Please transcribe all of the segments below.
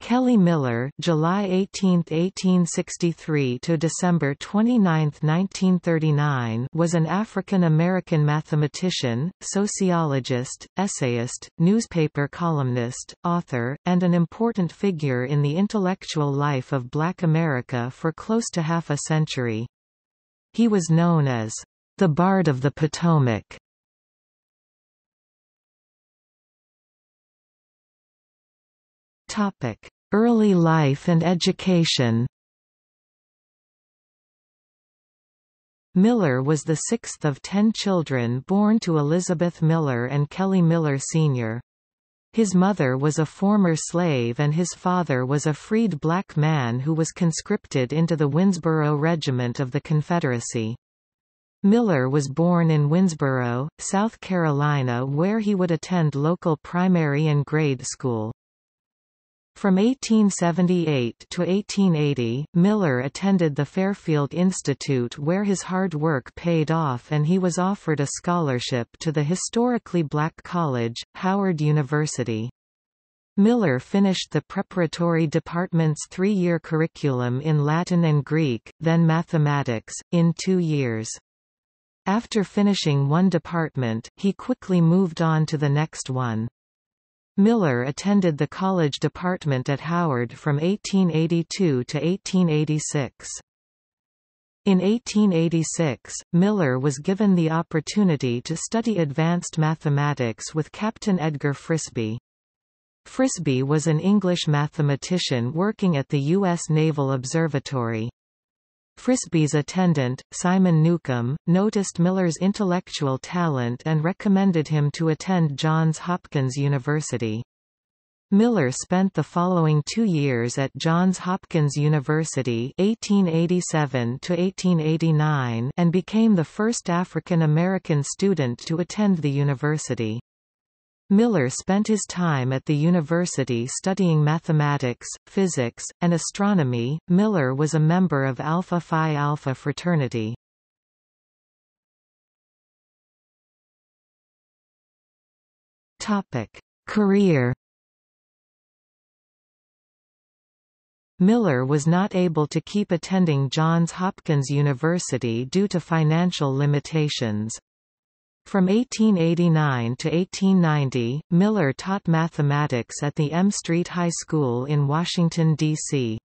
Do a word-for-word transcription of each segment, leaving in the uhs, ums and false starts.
Kelly Miller, July eighteenth, eighteen sixty-three to December twenty-ninth, nineteen thirty-nine, was an African-American mathematician, sociologist, essayist, newspaper columnist, author, and an important figure in the intellectual life of Black America for close to half a century. He was known as the Bard of the Potomac. Topic: Early life and education. Miller was the sixth of ten children born to Elizabeth Miller and Kelly Miller, Senior His mother was a former slave and his father was a freed black man who was conscripted into the Winsboro Regiment of the Confederacy. Miller was born in Winsboro, South Carolina, where he would attend local primary and grade school. From eighteen seventy-eight to eighteen eighty, Miller attended the Fairfield Institute, where his hard work paid off and he was offered a scholarship to the historically black college, Howard University. Miller finished the preparatory department's three-year curriculum in Latin and Greek, then mathematics, in two years. After finishing one department, he quickly moved on to the next one. Miller attended the college department at Howard from eighteen eighty-two to eighteen eighty-six. In eighteen eighty-six, Miller was given the opportunity to study advanced mathematics with Captain Edgar Frisby. Frisby was an English mathematician working at the U S Naval Observatory. Frisby's attendant, Simon Newcomb, noticed Miller's intellectual talent and recommended him to attend Johns Hopkins University. Miller spent the following two years at Johns Hopkins University eighteen eighty-seven to eighteen eighty-nine and became the first African-American student to attend the university. Miller spent his time at the university studying mathematics, physics, and astronomy. Miller was a member of Alpha Phi Alpha fraternity. Topic: Career. Miller was not able to keep attending Johns Hopkins University due to financial limitations. From eighteen eighty-nine to eighteen ninety, Miller taught mathematics at the M Street High School in Washington, D C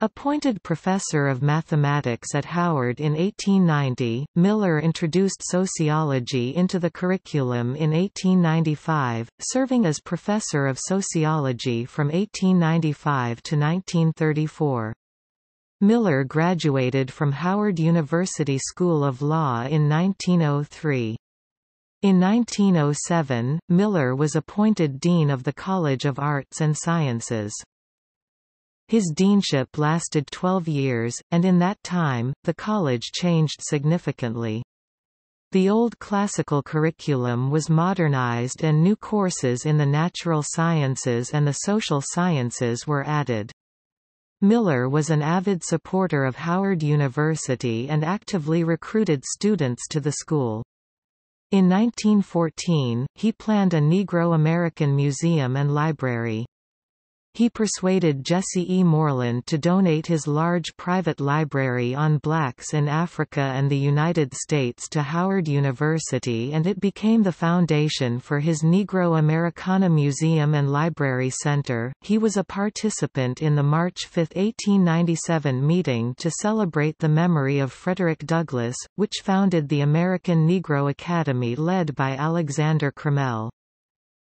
Appointed professor of mathematics at Howard in eighteen ninety, Miller introduced sociology into the curriculum in eighteen ninety-five, serving as professor of sociology from eighteen ninety-five to nineteen thirty-four. Miller graduated from Howard University School of Law in nineteen oh three. In nineteen oh seven, Miller was appointed Dean of the College of Arts and Sciences. His deanship lasted twelve years, and in that time, the college changed significantly. The old classical curriculum was modernized and new courses in the natural sciences and the social sciences were added. Miller was an avid supporter of Howard University and actively recruited students to the school. In nineteen fourteen, he planned a Negro American museum and library. He persuaded Jesse E. Moreland to donate his large private library on blacks in Africa and the United States to Howard University, and it became the foundation for his Negro Americana Museum and Library Center. He was a participant in the March fifth, eighteen ninety-seven meeting to celebrate the memory of Frederick Douglass, which founded the American Negro Academy led by Alexander Crummell.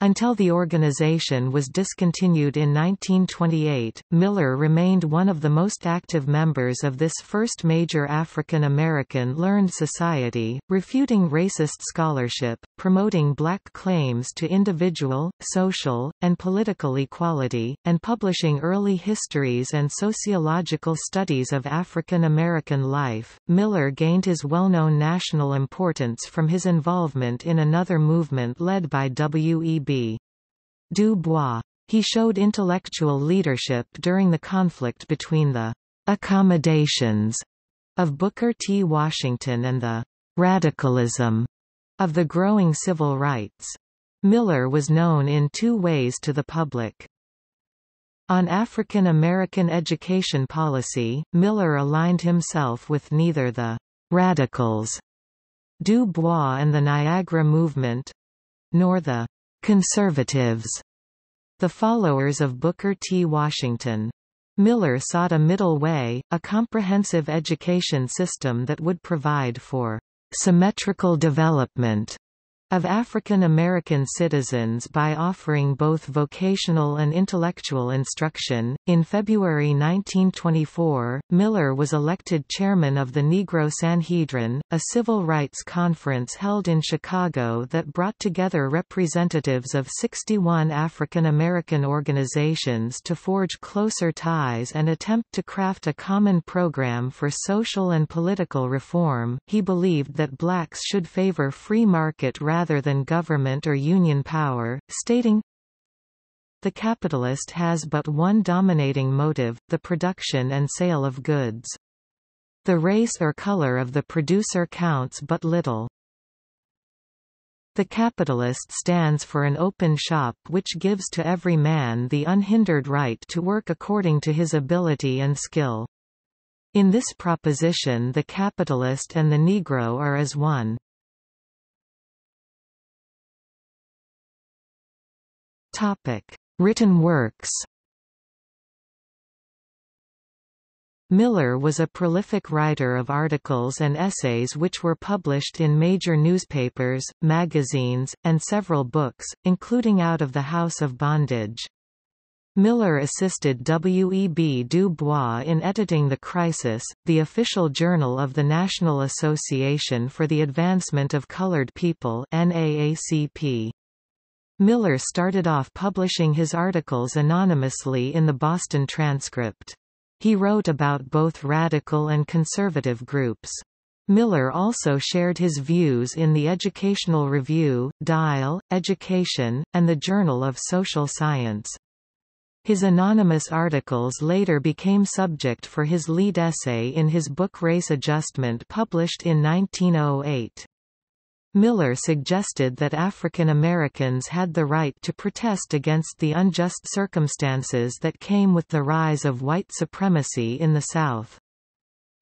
Until the organization was discontinued in nineteen twenty-eight, Miller remained one of the most active members of this first major African-American learned society, refuting racist scholarship, promoting black claims to individual, social, and political equality, and publishing early histories and sociological studies of African-American life. Miller gained his well-known national importance from his involvement in another movement led by W E B Du Bois. He showed intellectual leadership during the conflict between the accommodations of Booker T. Washington and the radicalism of the growing civil rights. Miller was known in two ways to the public. On African American education policy, Miller aligned himself with neither the radicals, Du Bois and the Niagara Movement, nor the conservatives, the followers of Booker T. Washington. Miller sought a middle way, a comprehensive education system that would provide for symmetrical development of African American citizens by offering both vocational and intellectual instruction. In February nineteen twenty-four, Miller was elected chairman of the Negro Sanhedrin, a civil rights conference held in Chicago that brought together representatives of sixty-one African American organizations to forge closer ties and attempt to craft a common program for social and political reform. He believed that blacks should favor free market rather rather than government or union power, stating, "The capitalist has but one dominating motive, the production and sale of goods. The race or color of the producer counts but little. The capitalist stands for an open shop which gives to every man the unhindered right to work according to his ability and skill. In this proposition the capitalist and the Negro are as one." Topic: Written works. Miller was a prolific writer of articles and essays which were published in major newspapers, magazines, and several books, including Out of the House of Bondage. Miller assisted W E B Du Bois in editing The Crisis, the official journal of the National Association for the Advancement of Colored People (N double A C P). Miller started off publishing his articles anonymously in the Boston Transcript. He wrote about both radical and conservative groups. Miller also shared his views in the Educational Review, Dial, Education, and the Journal of Social Science. His anonymous articles later became subject for his lead essay in his book Race Adjustment, published in nineteen oh eight. Miller suggested that African Americans had the right to protest against the unjust circumstances that came with the rise of white supremacy in the South.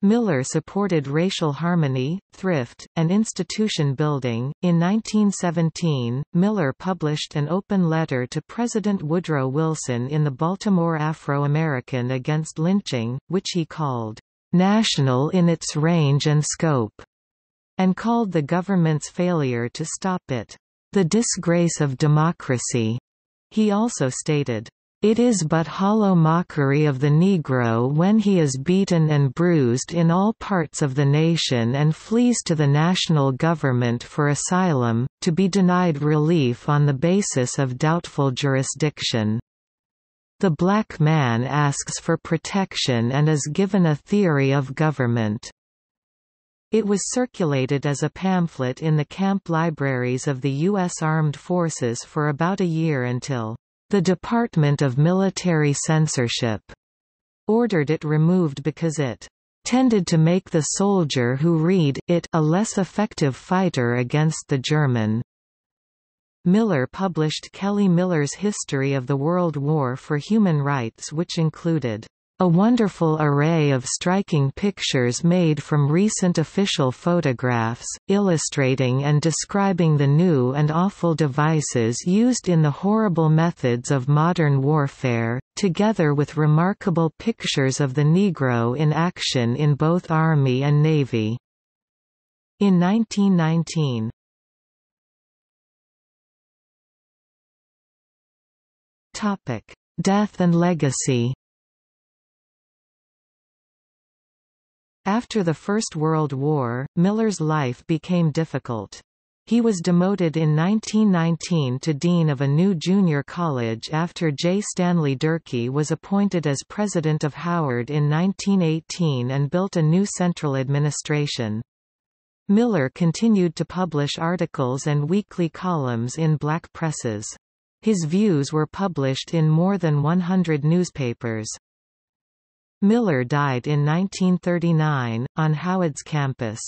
Miller supported racial harmony, thrift, and institution building. In nineteen seventeen, Miller published an open letter to President Woodrow Wilson in the Baltimore Afro-American against lynching, which he called national in its range and scope, and called the government's failure to stop it the disgrace of democracy. He also stated, "It is but hollow mockery of the Negro when he is beaten and bruised in all parts of the nation and flees to the national government for asylum, to be denied relief on the basis of doubtful jurisdiction. The black man asks for protection and is given a theory of government." It was circulated as a pamphlet in the camp libraries of the U S Armed Forces for about a year until the Department of Military Censorship ordered it removed because it tended to make the soldier who read it a less effective fighter against the German. Miller published Kelly Miller's History of the World War for Human Rights, which included a wonderful array of striking pictures made from recent official photographs, illustrating and describing the new and awful devices used in the horrible methods of modern warfare, together with remarkable pictures of the Negro in action in both Army and Navy. In nineteen nineteen. Topic: Death and Legacy. After the First World War, Miller's life became difficult. He was demoted in nineteen nineteen to dean of a new junior college after J. Stanley Durkee was appointed as president of Howard in nineteen eighteen and built a new central administration. Miller continued to publish articles and weekly columns in black presses. His views were published in more than one hundred newspapers. Miller died in nineteen thirty-nine, on Howard's campus.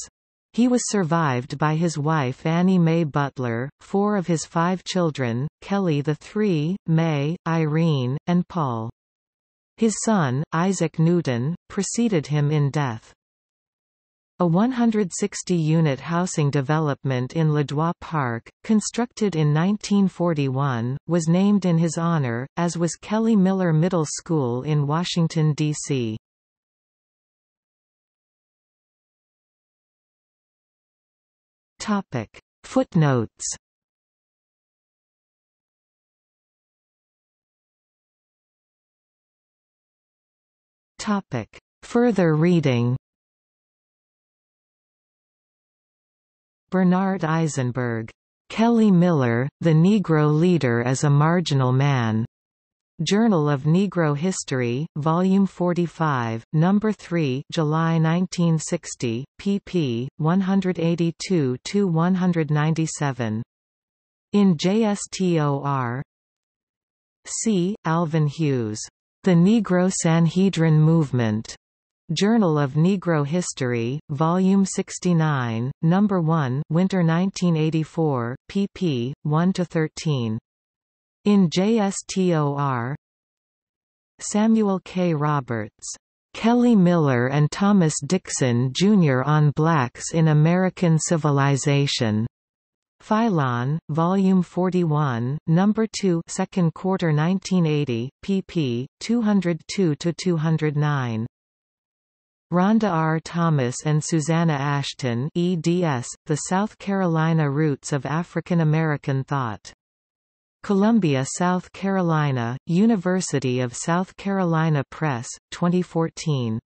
He was survived by his wife Annie Mae Butler, four of his five children, Kelly the Three, Mae, Irene, and Paul. His son, Isaac Newton, preceded him in death. A one hundred sixty unit housing development in Le Droit Park, constructed in nineteen forty-one, was named in his honor, as was Kelly Miller Middle School in Washington, D C Footnotes. Further reading. Bernard Eisenberg. Kelly Miller, The Negro Leader as a Marginal Man. Journal of Negro History, Volume forty-five, Number three, July nineteen sixty, pp. one eighty-two to one ninety-seven. In J S T O R. C. Alvin Hughes. The Negro Sanhedrin Movement. Journal of Negro History, Volume sixty-nine, Number one, Winter nineteen eighty-four, pp. one to thirteen. In J S T O R. Samuel K. Roberts. Kelly Miller and Thomas Dixon, Junior on Blacks in American Civilization. Phylon, Volume forty-one, Number two, Second Quarter nineteen eighty, pp. two oh two to two oh nine. Rhonda R. Thomas and Susanna Ashton, eds. The South Carolina Roots of African American Thought. Columbia, South Carolina, University of South Carolina Press, twenty fourteen.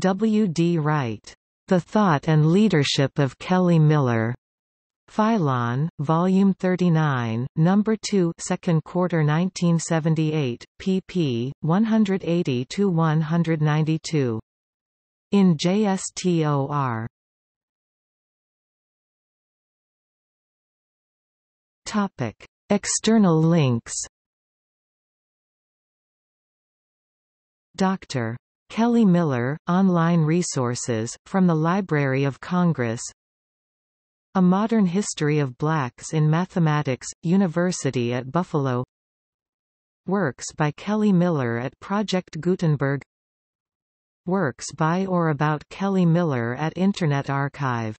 W. D. Wright. The Thought and Leadership of Kelly Miller. Phylon, Volume thirty-nine, Number two, Second Quarter nineteen seventy-eight, pp. one eighty to one ninety-two. In J S T O R. Topic: External links. Doctor Kelly Miller, online resources from the Library of Congress. A Modern History of Blacks in Mathematics, University at Buffalo. Works by Kelly Miller at Project Gutenberg. Works by or about Kelly Miller at Internet Archive.